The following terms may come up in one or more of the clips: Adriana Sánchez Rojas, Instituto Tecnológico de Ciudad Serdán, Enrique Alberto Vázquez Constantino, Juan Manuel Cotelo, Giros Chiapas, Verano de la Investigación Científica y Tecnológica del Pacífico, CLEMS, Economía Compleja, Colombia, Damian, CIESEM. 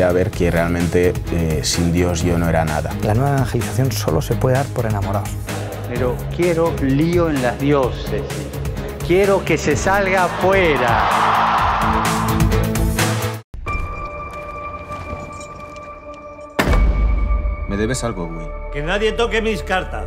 empecé a ver que realmente sin Dios yo no era nada. La nueva evangelización solo se puede dar por enamorados. Pero quiero lío en las diócesis, quiero que se salga afuera. Me debes algo, güey. Que nadie toque mis cartas.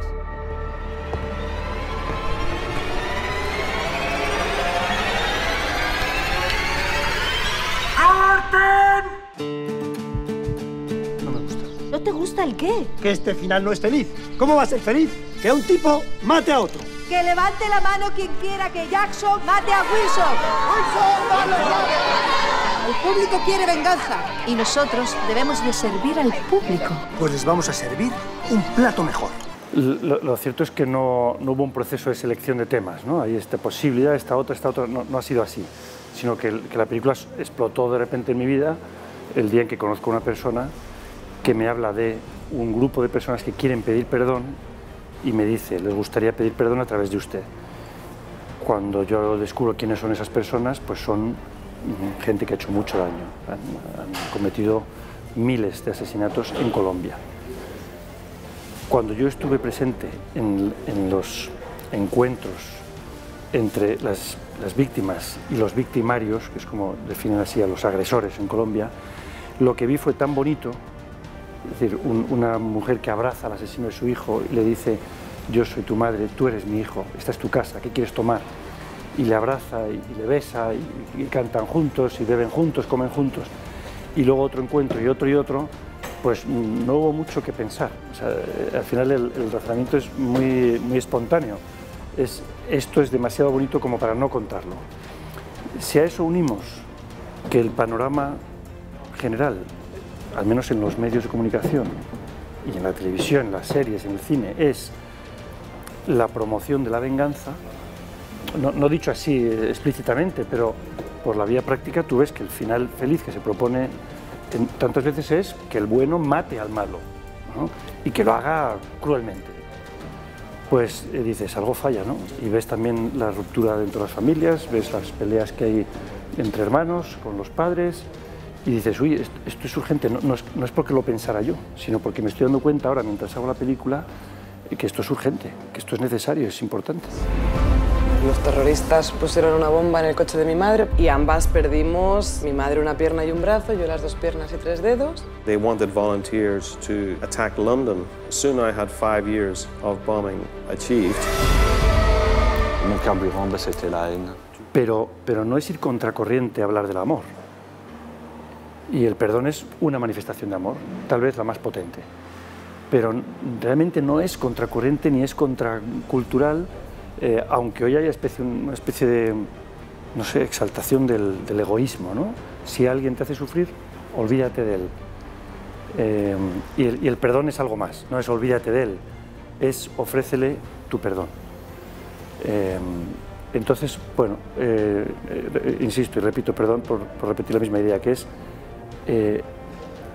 ¿No te gusta el qué? Que este final no es feliz. ¿Cómo va a ser feliz? Que un tipo mate a otro. Que levante la mano quien quiera que Jackson mate a Wilson. ¡Wilson, mano! El público quiere venganza. Y nosotros debemos de servir al público. Pues les vamos a servir un plato mejor. Lo cierto es que no hubo un proceso de selección de temas, ¿no? Hay esta posibilidad, esta otra, no ha sido así. Sino que la película explotó de repente en mi vida el día en que conozco a una persona que me habla de un grupo de personas que quieren pedir perdón y me dice, les gustaría pedir perdón a través de usted. Cuando yo descubro quiénes son esas personas, pues son gente que ha hecho mucho daño. Han cometido miles de asesinatos en Colombia. Cuando yo estuve presente en los encuentros entre las víctimas y los victimarios, que es como definen así a los agresores en Colombia, lo que vi fue tan bonito. Es decir, una mujer que abraza al asesino de su hijo y le dice, yo soy tu madre, tú eres mi hijo, esta es tu casa, ¿qué quieres tomar? Y le abraza y le besa y cantan juntos y beben juntos, comen juntos. Y luego otro encuentro y otro, pues no hubo mucho que pensar. O sea, al final el razonamiento es muy espontáneo. Esto es demasiado bonito como para no contarlo. Si a eso unimos que el panorama general, al menos en los medios de comunicación y en la televisión, en las series, en el cine, es la promoción de la venganza, no dicho así explícitamente, pero por la vía práctica tú ves que el final feliz que se propone tantas veces es que el bueno mate al malo, ¿no? Y que lo haga cruelmente. Pues dices, algo falla, ¿no? Y ves también la ruptura dentro de las familias, ves las peleas que hay entre hermanos, con los padres. Y dices, uy, esto es urgente, no es porque lo pensara yo, sino porque me estoy dando cuenta ahora, mientras hago la película, que esto es urgente, que esto es necesario, es importante. Los terroristas pusieron una bomba en el coche de mi madre y ambas perdimos, mi madre una pierna y un brazo, yo las dos piernas y tres dedos. They wanted volunteers to attack London. Soon I had 5 years of bombing achieved. Mon cambio de bomba c'était la haine. Pero no es ir contracorriente a hablar del amor. Y el perdón es una manifestación de amor, tal vez la más potente. Pero realmente no es contracorriente ni es contracultural, aunque hoy haya una especie de, no sé, exaltación del egoísmo, ¿no? Si alguien te hace sufrir, olvídate de él. Y el perdón es algo más, no es olvídate de él, es ofrécele tu perdón. Entonces, bueno, insisto y repito, perdón por repetir la misma idea, que es...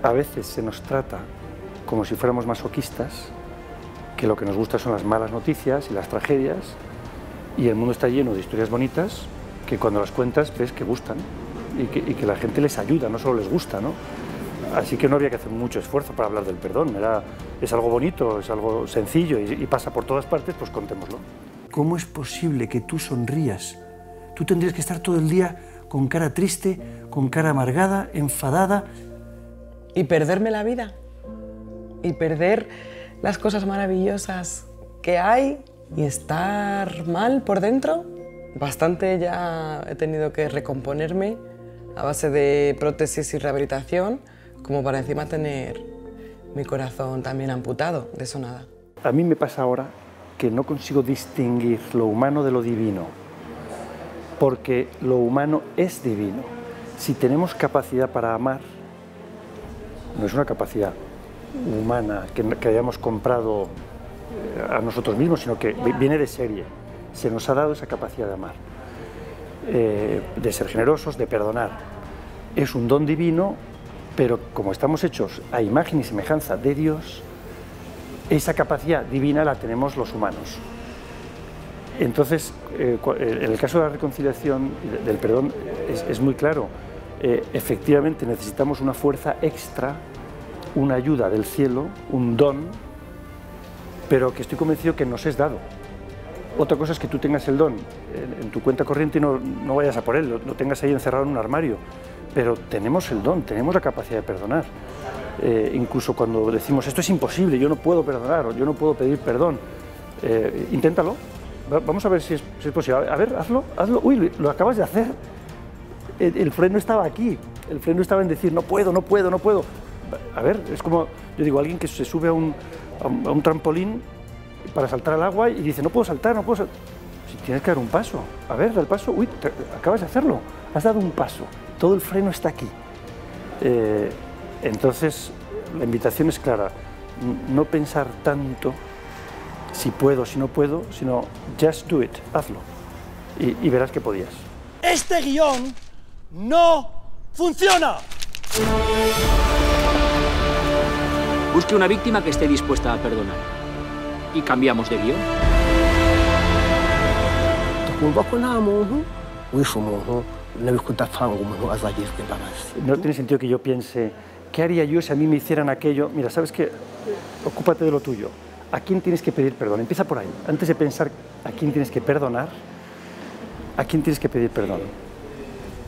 a veces se nos trata como si fuéramos masoquistas, que lo que nos gusta son las malas noticias y las tragedias, y el mundo está lleno de historias bonitas que cuando las cuentas ves que gustan y que la gente les ayuda, no solo les gusta, ¿no? Así que no habría que hacer mucho esfuerzo para hablar del perdón. Es algo bonito, es algo sencillo y pasa por todas partes, pues contémoslo. ¿Cómo es posible que tú sonrías? Tú tendrías que estar todo el día con cara triste, con cara amargada, enfadada. Y perderme la vida. Y perder las cosas maravillosas que hay y estar mal por dentro. Bastante ya he tenido que recomponerme a base de prótesis y rehabilitación, como para encima tener mi corazón también amputado, de eso nada. A mí me pasa ahora que no consigo distinguir lo humano de lo divino, porque lo humano es divino. Si tenemos capacidad para amar, no es una capacidad humana que hayamos comprado a nosotros mismos, sino que viene de serie. Se nos ha dado esa capacidad de amar, de ser generosos, de perdonar. Es un don divino, pero como estamos hechos a imagen y semejanza de Dios, esa capacidad divina la tenemos los humanos. Entonces, en el caso de la reconciliación, del perdón, es muy claro. efectivamente necesitamos una fuerza extra, una ayuda del cielo, un don, pero que estoy convencido que nos es dado. Otra cosa es que tú tengas el don en tu cuenta corriente y no vayas a por él, lo tengas ahí encerrado en un armario, pero tenemos el don, tenemos la capacidad de perdonar. Incluso cuando decimos, esto es imposible, yo no puedo perdonar, o yo no puedo pedir perdón, inténtalo, vamos a ver si es posible, a ver, hazlo, uy, lo acabas de hacer, el freno estaba aquí, el freno estaba en decir, no puedo, a ver, es como, yo digo, alguien que se sube a un trampolín para saltar al agua y dice, no puedo saltar, si tienes que dar un paso, a ver, da el paso, uy, acabas de hacerlo, has dado un paso, todo el freno está aquí. Entonces, la invitación es clara, no pensar tanto si puedo, si no puedo, sino just do it, hazlo, y verás que podías. Este guión no funciona. Busque una víctima que esté dispuesta a perdonar. Y cambiamos de guión. No tiene sentido que yo piense, ¿qué haría yo si a mí me hicieran aquello? Mira, ¿sabes qué? Ocúpate de lo tuyo. ¿A quién tienes que pedir perdón? Empieza por ahí. Antes de pensar a quién tienes que perdonar, ¿a quién tienes que pedir perdón?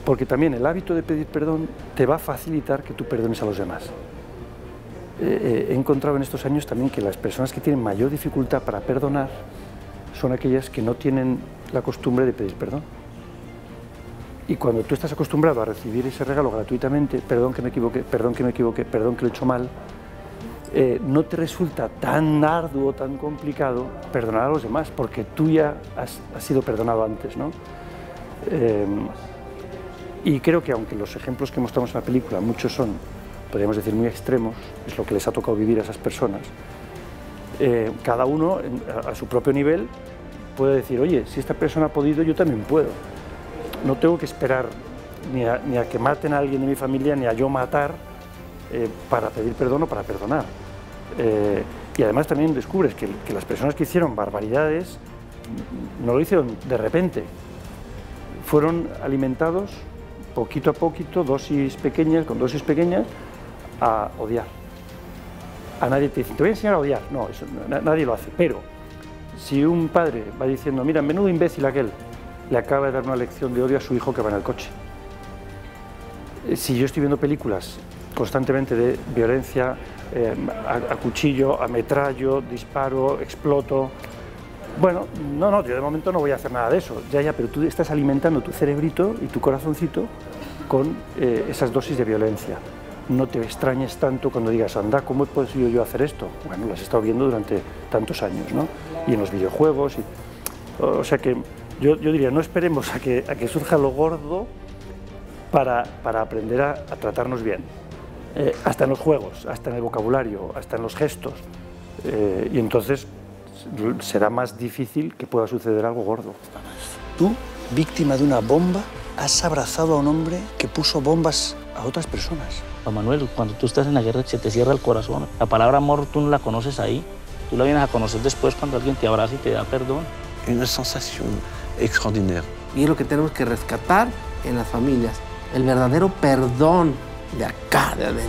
Porque también el hábito de pedir perdón te va a facilitar que tú perdones a los demás. He encontrado en estos años también que las personas que tienen mayor dificultad para perdonar son aquellas que no tienen la costumbre de pedir perdón. Y cuando tú estás acostumbrado a recibir ese regalo gratuitamente, perdón que me equivoqué, perdón que lo he hecho mal, no te resulta tan arduo, tan complicado perdonar a los demás, porque tú ya has sido perdonado antes, ¿no? Y creo que aunque los ejemplos que mostramos en la película, muchos son, podríamos decir, muy extremos, es lo que les ha tocado vivir a esas personas, cada uno a su propio nivel puede decir, oye, si esta persona ha podido, yo también puedo. No tengo que esperar ni a que maten a alguien de mi familia, ni a yo matar para pedir perdón o para perdonar. Y además también descubres que las personas que hicieron barbaridades no lo hicieron de repente. Fueron alimentados poquito a poquito, con dosis pequeñas, a odiar. A nadie te dice, te voy a enseñar a odiar. No, eso, nadie lo hace. Pero si un padre va diciendo, mira, menudo imbécil aquel, le acaba de dar una lección de odio a su hijo que va en el coche. Si yo estoy viendo películas constantemente de violencia, a cuchillo, a metrallo, disparo, exploto, bueno, no, yo de momento no voy a hacer nada de eso, ya, pero tú estás alimentando tu cerebrito y tu corazoncito con esas dosis de violencia. No te extrañes tanto cuando digas, anda, ¿cómo he podido yo hacer esto? Bueno, las he estado viendo durante tantos años, ¿no? Y en los videojuegos, o sea que yo diría, no esperemos a que surja lo gordo para aprender a tratarnos bien. Hasta en los juegos, hasta en el vocabulario, hasta en los gestos. Y entonces será más difícil que pueda suceder algo gordo. Tú, víctima de una bomba, has abrazado a un hombre que puso bombas a otras personas. Juan Manuel, cuando tú estás en la guerra se te cierra el corazón. La palabra amor tú no la conoces ahí. Tú la vienes a conocer después cuando alguien te abraza y te da perdón. Una sensación extraordinaria. Y es lo que tenemos que rescatar en las familias, el verdadero perdón de acá, de adentro.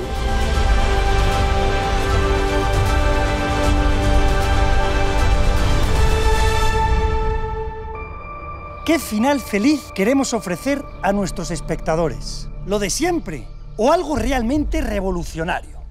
¿Qué final feliz queremos ofrecer a nuestros espectadores? ¿Lo de siempre o algo realmente revolucionario?